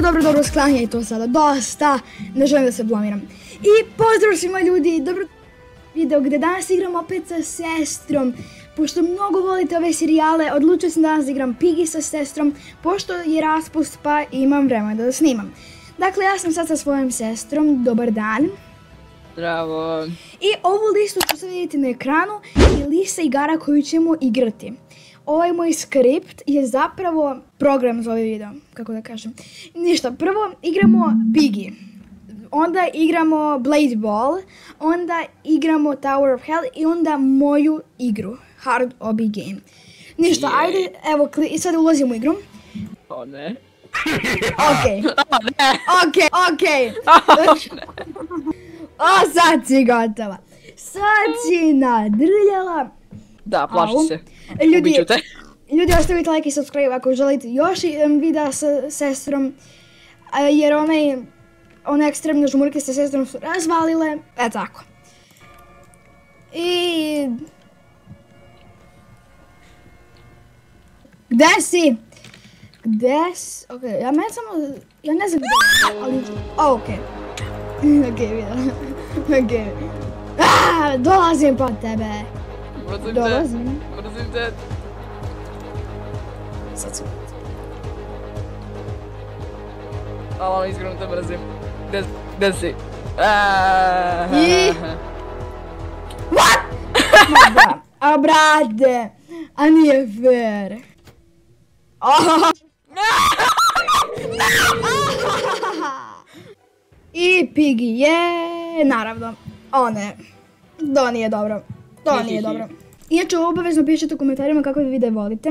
Dobro, sklanjaj to sada, dosta, ne želim da se blomiram. I pozdrav svima ljudi, dobro video gdje danas igram opet sa sestrom. Pošto mnogo volite ove serijale, odlučio sam danas da igram Piggy sa sestrom, pošto je raspust pa imam vremena da snimam. Dakle, ja sam sad sa svojom sestrom, dobar dan. Zdravo. I ovu listu ću sad vidjeti na ekranu i lista igara koju ćemo igrati. Ovaj moj skript je zapravo program za ovaj video, kako da kažem. Ništa, prvo igramo Piggy, onda igramo Blade Ball, onda igramo Tower of Hell i onda moju igru, Hard Obby Game. Ništa, ajde, evo, i sad ulazim u igru. O ne. Okej. O, sad si gotova. Sad si nadrljala. Da, plaši se. Ljudi, ostavite like i subscribe ako želite još videa sa sestrom, jer one ekstremne žmurke sa sestrom su razvalile, e tako. I... Gde si? Ok, ja ne znam gdje, ali... Ok, vidim. Ok. Aaaa, dolazim po tebe. Mrzim te. Sad su. Ali iskreno te mrzim. Gde si? I... What? A brate, a nije fair. I Piggy je, naravno, one. To nije dobro. Inače, obavezno pišite u komentarima kakve videe volite,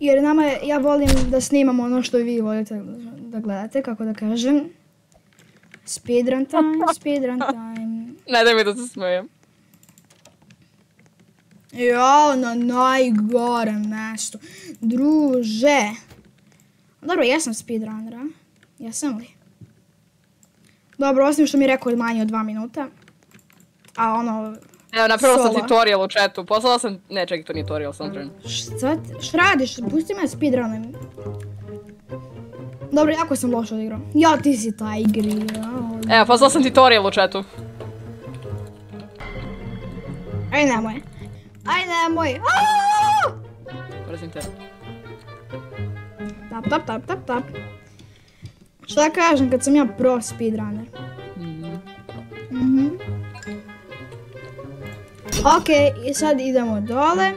jer ja volim da snimam ono što vi volite da gledate, kako da kažem. Speedrun time. Ne, daj mi da se smijem. Jo, na najgorem mestu. Druže. Dobro, jesam speedrunera. Jesam li? Dobro, osim što mi je rekord manje od 2 minuta. A ono... Evo, napravila sam tutorial u chatu, poslala sam... Ne, čekaj, to nije tutorial, sam trenut. Šta radiš? Pusti me speedrunem. Dobro, jako sam loša odigrao. Ja, ti si ta igri. Evo, poslala sam tutorial u chatu. Aj nemoj. Brzim te. Tap. Šta kažem kad sam ja pro speedrunner? Ok, i sad idemo dole.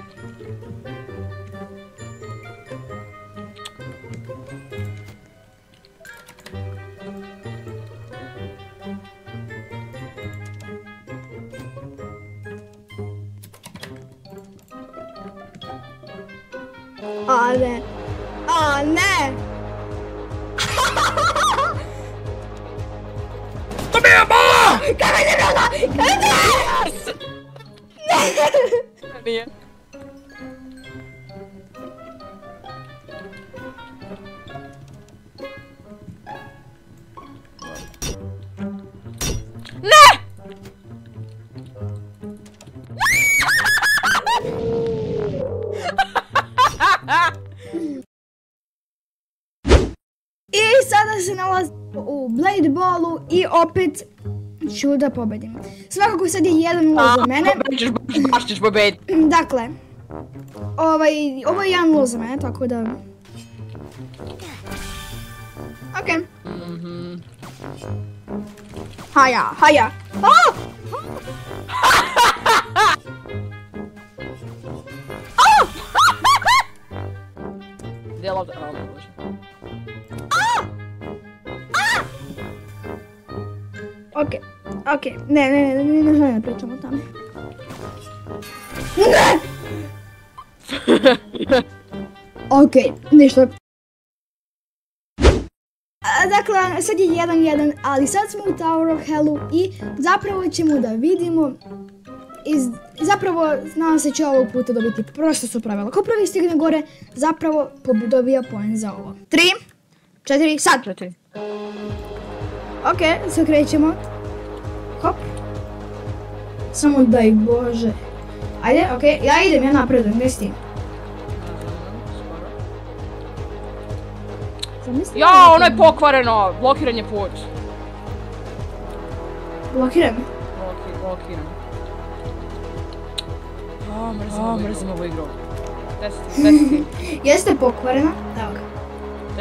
O ne! To mi je malo! Kaj mi je bilo? Nije. Ne! I sada se nalazimo u Blade Ballu i opet ću da pobedim. Svakako sad je 1-0 za mene. Baš ćeš pobediti. Dakle, ovo je 1-0 za mene, tako da... Ok. Haja. Ok, ne želim da pričam o tome. Ne! Ok, ništa. Dakle, sad je 1-1, ali sad smo u Tower of Hellu i zapravo ćemo da vidimo... Zapravo, nadam se će ovog puta dobiti, prosto su pravila. Ko prvi stigne gore, zapravo dobija poen za ovo. 3, 4, sad! Ok, se krećemo. Hop. Samo daj Bože. Ajde, ok, ja idem, ja napredujem, gdje si ti? Jao, ono je pokvareno, blokiran je put. Blokiran? Blokiran. O, mrzim ovu igru. Testi. Jeste pokvarena? Evo ga.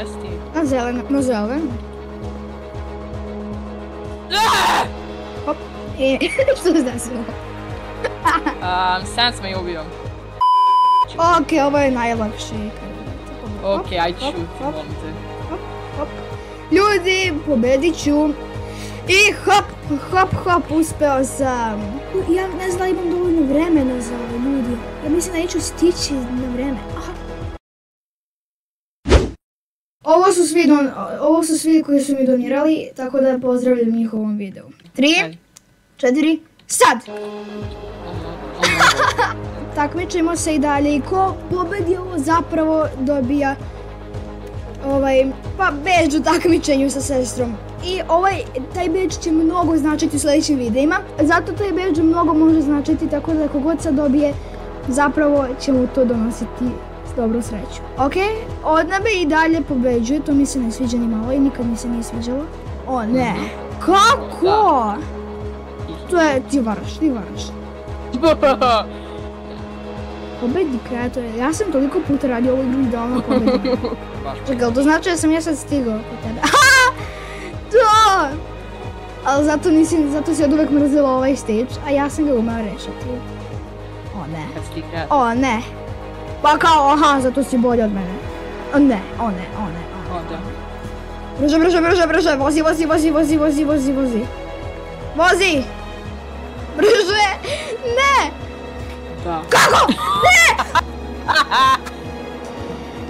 Testi. Na zeleno. Na zeleno. Hop. Što znašimo? Sam sam je ubio. Ok, ovo je najlakše. Ok, aj ću, volim te. Hop, hop. Ljudi, pobedit ću. I hop, hop, hop, uspeo sam. Ja ne znam da imam dovoljno vremena za ovo, ljudi. Ja mislim da neću stići na vreme. Ovo su svi koji su mi donirali, tako da pozdravljam njih u ovom videu. 3, 4, sad! Takmičimo se i dalje i ko pobedi ovo zapravo dobija beđ u takmičenju sa sestrom. I taj beđ će mnogo značiti u sljedećim videima, zato taj beđ mnogo može značiti, tako da kogod sad dobije zapravo će mu to donositi dobru sreću. Ok, ona me i dalje pobeđuje, to mi se ne sviđa ni malo i nikad mi se nije sviđalo. O ne, kako? To je, ti varaš. Pobedi kreatore, ja sam toliko puta radio ovu igru da ona pobedi. Čekaj, to znači da sam ja sad stigao kod tebe. To! Ali zato si od uvek mrzila ovaj stage, a ja sam ga umeo rešiti. O ne. O ne. Pa kao, aha, zato si bolji od mene. O ne. Brže, vozi! Brže! Ne! Kako? Ne!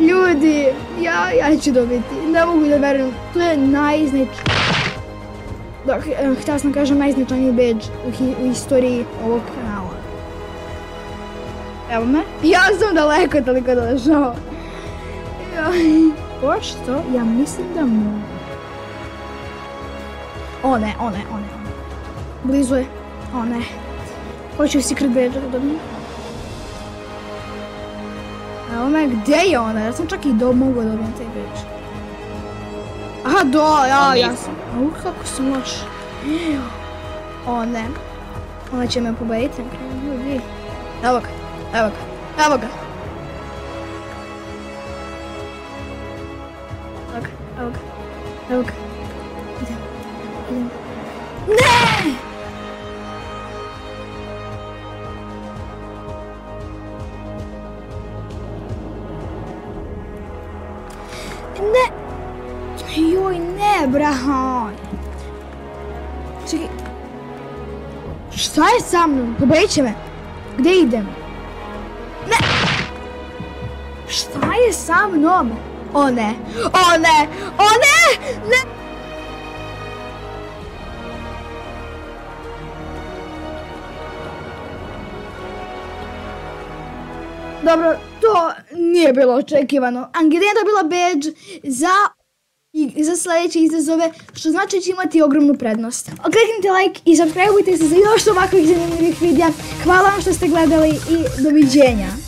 Ljudi, ja ću dobiti, ne mogu da verujem, to je htjela sam kažem najznačajniji badge u historiji ovog kanala. Evo me, ja sam daleko toliko došao. Pošto, ja mislim da mogu. O ne. Blizu je, o ne. Hoću secret badge da mi. Evo me, gdje je ona? Ja sam čak i mogu dobijem taj badge. Aha, ja sam. Ovo kako sam loš. O ne. Ona će me pobediti. Evo ga. Idem. Ne! Brahoj. Čekaj. Šta je sa mnom? Pobedit će me. Gde idem? Ne. Šta je sa mnom? O ne. Dobro, to nije bilo očekivano. Angelina je dobila badge za sljedeće izazove, što znači da će imati ogromnu prednost. Kliknite like i subscribe-ujte se za još ovakvih zanimljivih videa. Hvala vam što ste gledali i doviđenja.